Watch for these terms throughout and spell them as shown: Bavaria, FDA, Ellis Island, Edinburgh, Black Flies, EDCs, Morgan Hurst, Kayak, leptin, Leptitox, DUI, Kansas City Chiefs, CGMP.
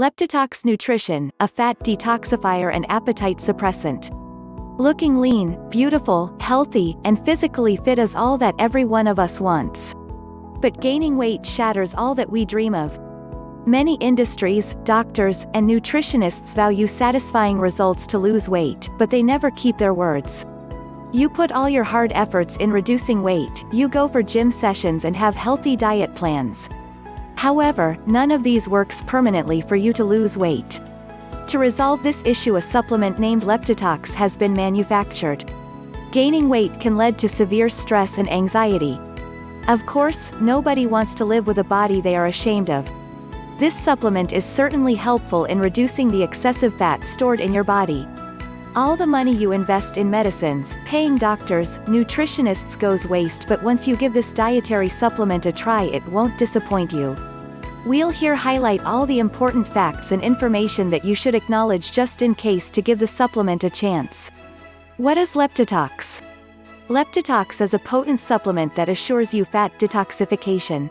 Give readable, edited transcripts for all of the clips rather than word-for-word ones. Leptitox Nutrition, a fat detoxifier and appetite suppressant. Looking lean, beautiful, healthy, and physically fit is all that every one of us wants. But gaining weight shatters all that we dream of. Many industries, doctors, and nutritionists value satisfying results to lose weight, but they never keep their words. You put all your hard efforts in reducing weight, you go for gym sessions and have healthy diet plans. However, none of these works permanently for you to lose weight. To resolve this issue, a supplement named Leptitox has been manufactured. Gaining weight can lead to severe stress and anxiety. Of course, nobody wants to live with a body they are ashamed of. This supplement is certainly helpful in reducing the excessive fat stored in your body. All the money you invest in medicines, paying doctors, nutritionists goes waste, but once you give this dietary supplement a try, it won't disappoint you. We'll here highlight all the important facts and information that you should acknowledge just in case to give the supplement a chance. What is Leptitox? Leptitox is a potent supplement that assures you fat detoxification.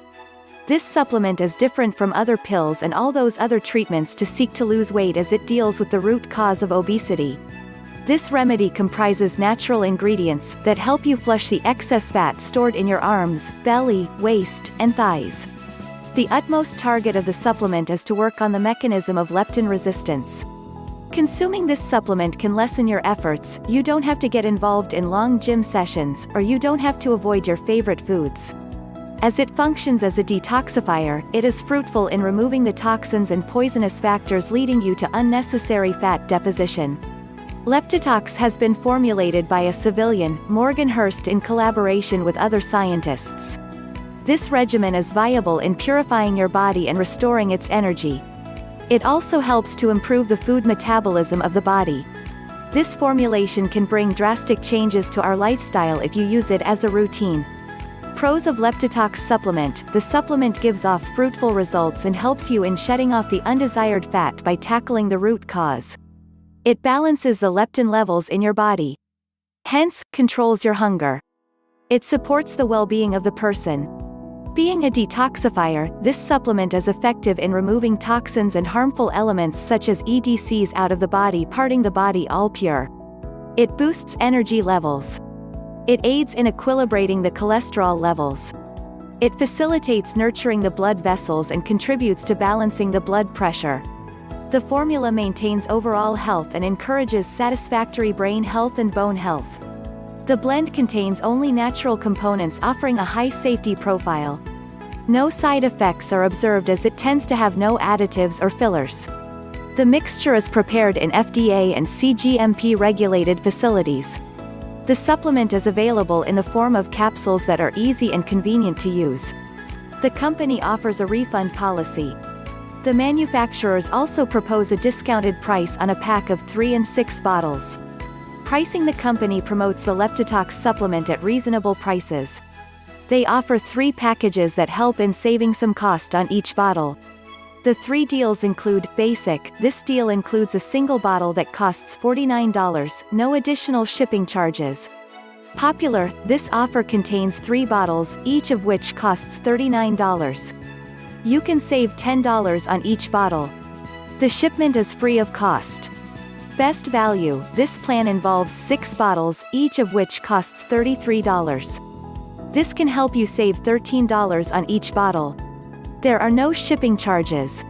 This supplement is different from other pills and all those other treatments to seek to lose weight, as it deals with the root cause of obesity. This remedy comprises natural ingredients that help you flush the excess fat stored in your arms, belly, waist, and thighs. The utmost target of the supplement is to work on the mechanism of leptin resistance. Consuming this supplement can lessen your efforts. You don't have to get involved in long gym sessions, or you don't have to avoid your favorite foods. As it functions as a detoxifier, it is fruitful in removing the toxins and poisonous factors leading you to unnecessary fat deposition. Leptitox has been formulated by a civilian, Morgan Hurst, in collaboration with other scientists. This regimen is viable in purifying your body and restoring its energy. It also helps to improve the food metabolism of the body. This formulation can bring drastic changes to our lifestyle if you use it as a routine. Pros of Leptitox supplement: the supplement gives off fruitful results and helps you in shedding off the undesired fat by tackling the root cause. It balances the leptin levels in your body. Hence, controls your hunger. It supports the well-being of the person. Being a detoxifier, this supplement is effective in removing toxins and harmful elements such as EDCs out of the body, parting the body all pure. It boosts energy levels. It aids in equilibrating the cholesterol levels. It facilitates nurturing the blood vessels and contributes to balancing the blood pressure. The formula maintains overall health and encourages satisfactory brain health and bone health. The blend contains only natural components, offering a high safety profile. No side effects are observed, as it tends to have no additives or fillers. The mixture is prepared in FDA and CGMP regulated facilities. The supplement is available in the form of capsules that are easy and convenient to use. The company offers a refund policy. The manufacturers also propose a discounted price on a pack of 3 and 6 bottles. Pricing: the company promotes the Leptitox supplement at reasonable prices. They offer 3 packages that help in saving some cost on each bottle. The 3 deals include: basic. This deal includes a single bottle that costs $49, no additional shipping charges. Popular. This offer contains 3 bottles, each of which costs $39. You can save $10 on each bottle. The shipment is free of cost. Best value. This plan involves 6 bottles, each of which costs $33. This can help you save $13 on each bottle. There are no shipping charges.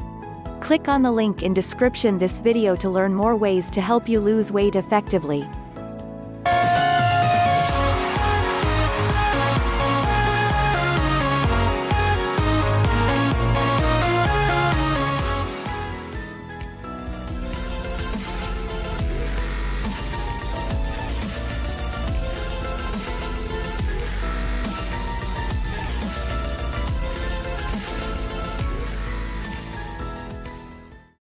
Click on the link in description this video to learn more ways to help you lose weight effectively.